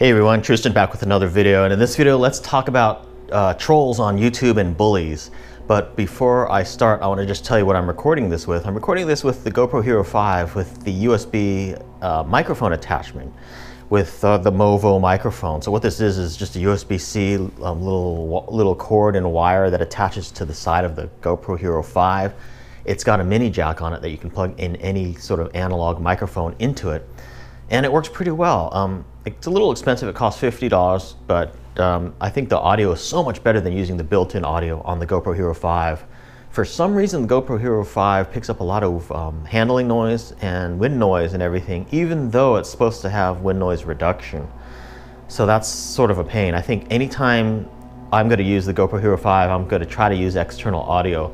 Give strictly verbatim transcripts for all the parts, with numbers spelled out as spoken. Hey everyone, Tristan back with another video, and in this video let's talk about uh, trolls on YouTube and bullies. But before I start, I want to just tell you what I'm recording this with. I'm recording this with the GoPro Hero five with the U S B uh, microphone attachment with uh, the Movo microphone. So what this is is just a U S B C um, little, little cord and wire that attaches to the side of the GoPro Hero five. It's got a mini jack on it that you can plug in any sort of analog microphone into it. And it works pretty well. Um, it's a little expensive, it costs fifty dollars, but um, I think the audio is so much better than using the built-in audio on the GoPro Hero five. For some reason, the GoPro Hero five picks up a lot of um, handling noise and wind noise and everything, even though it's supposed to have wind noise reduction. So that's sort of a pain. I think anytime I'm gonna use the GoPro Hero five, I'm gonna try to use external audio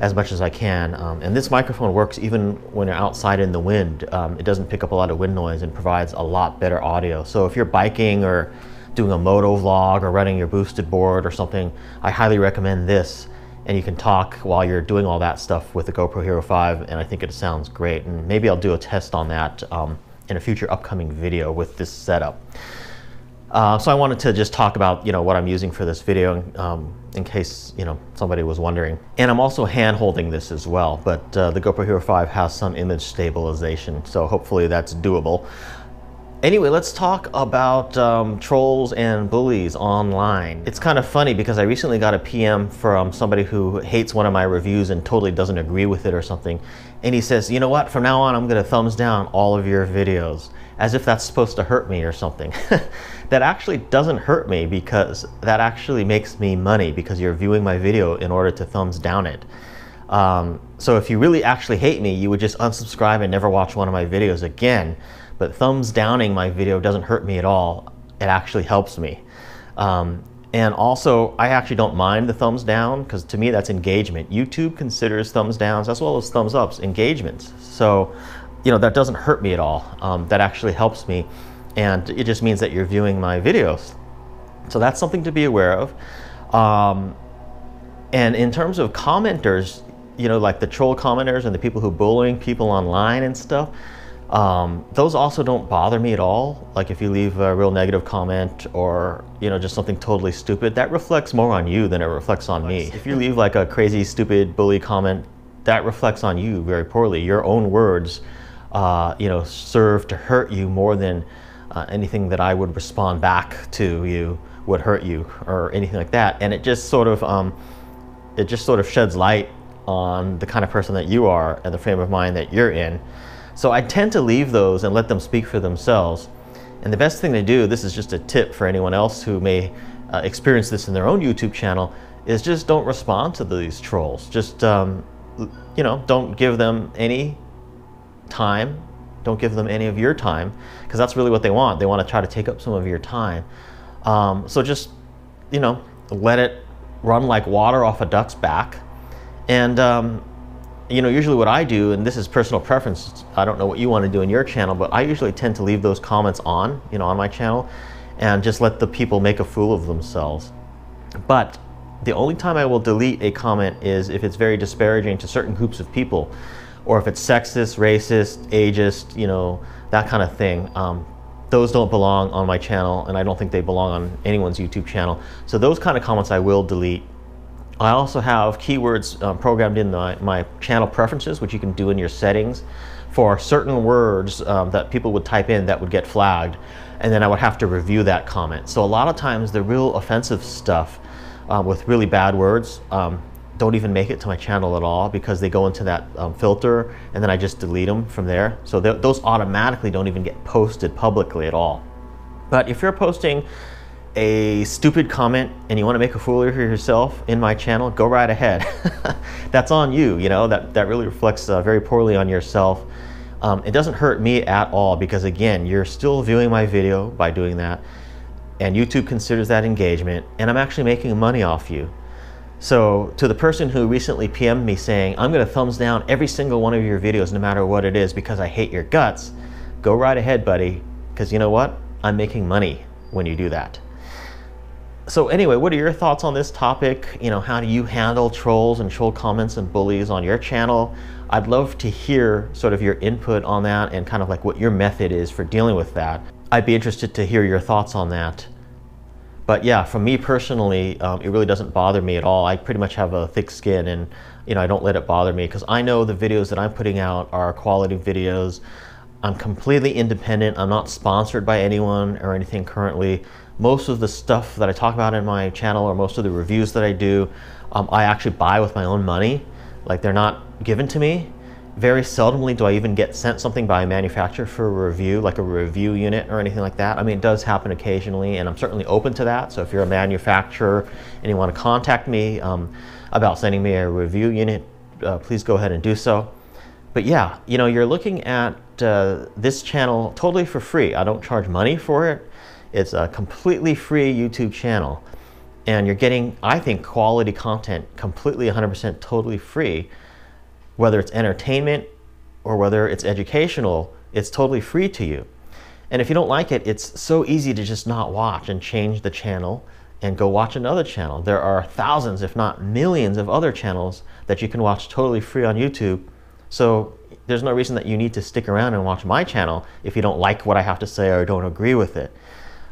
as much as I can. Um, and this microphone works even when you're outside in the wind. Um, it doesn't pick up a lot of wind noise and provides a lot better audio. So if you're biking or doing a moto vlog or running your boosted board or something, I highly recommend this. And you can talk while you're doing all that stuff with the GoPro Hero five, and I think it sounds great. And maybe I'll do a test on that um, in a future upcoming video with this setup. Uh, so I wanted to just talk about, you know, what I'm using for this video um, in case, you know, somebody was wondering. And I'm also hand-holding this as well, but uh, the GoPro Hero five has some image stabilization, so hopefully that's doable. Anyway, let's talk about um, trolls and bullies online. It's kind of funny because I recently got a P M from somebody who hates one of my reviews and totally doesn't agree with it or something. And he says, you know what, from now on I'm gonna thumbs down all of your videos. As if that's supposed to hurt me or something. That actually doesn't hurt me, because that actually makes me money, because you're viewing my video in order to thumbs down it. Um, so if you really actually hate me, you would just unsubscribe and never watch one of my videos again. But thumbs downing my video doesn't hurt me at all. It actually helps me. Um, and also, I actually don't mind the thumbs down, because to me that's engagement. YouTube considers thumbs downs as well as thumbs ups engagements. So, you know, that doesn't hurt me at all. Um, that actually helps me. And it just means that you're viewing my videos. So that's something to be aware of. Um, and in terms of commenters, you know, like the troll commenters and the people who bullying people online and stuff, um, those also don't bother me at all. Like if you leave a real negative comment or, you know, just something totally stupid, that reflects more on you than it reflects on me. If you leave like a crazy, stupid bully comment, that reflects on you very poorly. Your own words, uh, you know, serve to hurt you more than uh, anything that I would respond back to you would hurt you or anything like that. And it just sort of, um, it just sort of sheds light on the kind of person that you are and the frame of mind that you're in. So I tend to leave those and let them speak for themselves. And the best thing to do, this is just a tip for anyone else who may uh, experience this in their own YouTube channel, is just don't respond to these trolls. Just, um, you know, don't give them any time. Don't give them any of your time, because that's really what they want. They want to try to take up some of your time. Um, so just, you know, let it run like water off a duck's back. And, um, you know, usually what I do, and this is personal preference, I don't know what you want to do in your channel, but I usually tend to leave those comments on, you know, on my channel, and just let the people make a fool of themselves. But the only time I will delete a comment is if it's very disparaging to certain groups of people, or if it's sexist, racist, ageist, you know, that kind of thing. Um, those don't belong on my channel, and I don't think they belong on anyone's YouTube channel. So those kind of comments I will delete. I also have keywords um, programmed in my, my channel preferences, which you can do in your settings, for certain words um, that people would type in that would get flagged, and then I would have to review that comment. So a lot of times the real offensive stuff Uh, with really bad words, um, don't even make it to my channel at all, because they go into that um, filter, and then I just delete them from there. So th those automatically don't even get posted publicly at all. But if you're posting a stupid comment and you want to make a fool of yourself in my channel, go right ahead. That's on you, you know, that, that really reflects uh, very poorly on yourself. Um, it doesn't hurt me at all, because again, you're still viewing my video by doing that. And YouTube considers that engagement, and I'm actually making money off you. So to the person who recently P M'd me saying, I'm gonna thumbs down every single one of your videos no matter what it is because I hate your guts, go right ahead, buddy, because you know what? I'm making money when you do that. So anyway, what are your thoughts on this topic? You know, how do you handle trolls and troll comments and bullies on your channel? I'd love to hear sort of your input on that and kind of like what your method is for dealing with that. I'd be interested to hear your thoughts on that. But yeah, for me personally, um, it really doesn't bother me at all. I pretty much have a thick skin, and you know, I don't let it bother me because I know the videos that I'm putting out are quality videos. I'm completely independent. I'm not sponsored by anyone or anything currently. Most of the stuff that I talk about in my channel, or most of the reviews that I do, um, I actually buy with my own money. Like, they're not given to me. Very seldomly do I even get sent something by a manufacturer for a review, like a review unit or anything like that. I mean, it does happen occasionally, and I'm certainly open to that. So if you're a manufacturer and you want to contact me um, about sending me a review unit, uh, please go ahead and do so. But yeah, you know, you're looking at uh, this channel totally for free. I don't charge money for it. It's a completely free YouTube channel, and you're getting, I think, quality content completely one hundred percent totally free. Whether it's entertainment or whether it's educational, it's totally free to you. And if you don't like it, it's so easy to just not watch and change the channel and go watch another channel. There are thousands, if not millions, of other channels that you can watch totally free on YouTube. So there's no reason that you need to stick around and watch my channel if you don't like what I have to say or don't agree with it.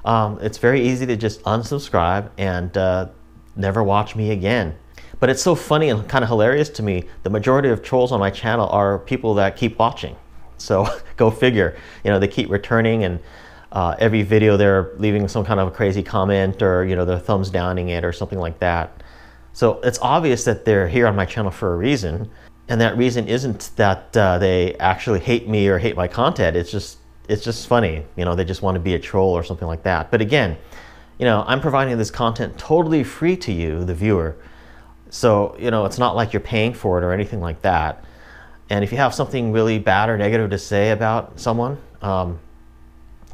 Um, it's very easy to just unsubscribe and uh, never watch me again. But it's so funny and kind of hilarious to me. The majority of trolls on my channel are people that keep watching. So go figure. You know, they keep returning, and uh, every video they're leaving some kind of a crazy comment, or you know, they're thumbs downing it or something like that. So it's obvious that they're here on my channel for a reason. And that reason isn't that uh, they actually hate me or hate my content. It's just, it's just funny. You know, they just want to be a troll or something like that. But again, you know, I'm providing this content totally free to you, the viewer. So, you know, it's not like you're paying for it or anything like that. And if you have something really bad or negative to say about someone, um,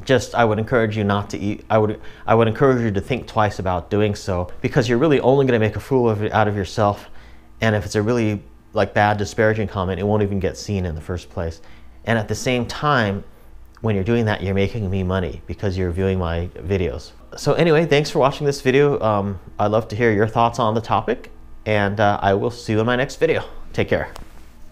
just, I would encourage you not to eat. I would, I would encourage you to think twice about doing so, because you're really only going to make a fool of, out of yourself. And if it's a really like bad disparaging comment, it won't even get seen in the first place. And at the same time, when you're doing that, you're making me money because you're viewing my videos. So anyway, thanks for watching this video. Um, I'd love to hear your thoughts on the topic. And uh, I will see you in my next video. Take care.